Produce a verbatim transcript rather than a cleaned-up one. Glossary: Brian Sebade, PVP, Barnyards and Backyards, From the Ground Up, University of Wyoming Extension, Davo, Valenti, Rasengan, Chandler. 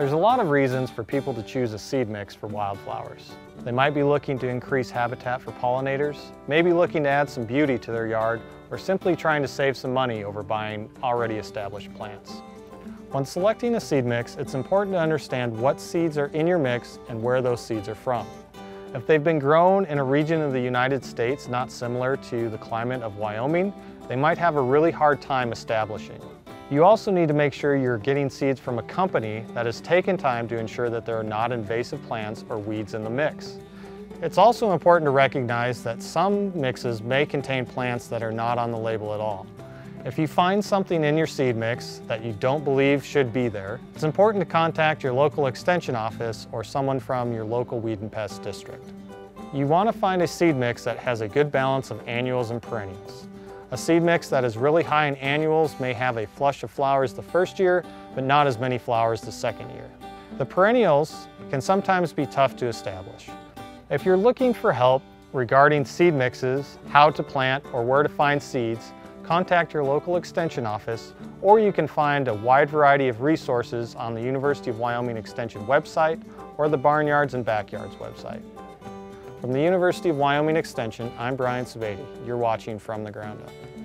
There's a lot of reasons for people to choose a seed mix for wildflowers. They might be looking to increase habitat for pollinators, maybe looking to add some beauty to their yard, or simply trying to save some money over buying already established plants. When selecting a seed mix, it's important to understand what seeds are in your mix and where those seeds are from. If they've been grown in a region of the United States not similar to the climate of Wyoming, they might have a really hard time establishing. You also need to make sure you're getting seeds from a company that has taken time to ensure that there are not invasive plants or weeds in the mix. It's also important to recognize that some mixes may contain plants that are not on the label at all. If you find something in your seed mix that you don't believe should be there, it's important to contact your local extension office or someone from your local weed and pest district. You want to find a seed mix that has a good balance of annuals and perennials. A seed mix that is really high in annuals may have a flush of flowers the first year, but not as many flowers the second year. The perennials can sometimes be tough to establish. If you're looking for help regarding seed mixes, how to plant, or where to find seeds, contact your local extension office, or you can find a wide variety of resources on the University of Wyoming Extension website or the Barnyards and Backyards website. From the University of Wyoming Extension, I'm Brian Sebade. You're watching From the Ground Up.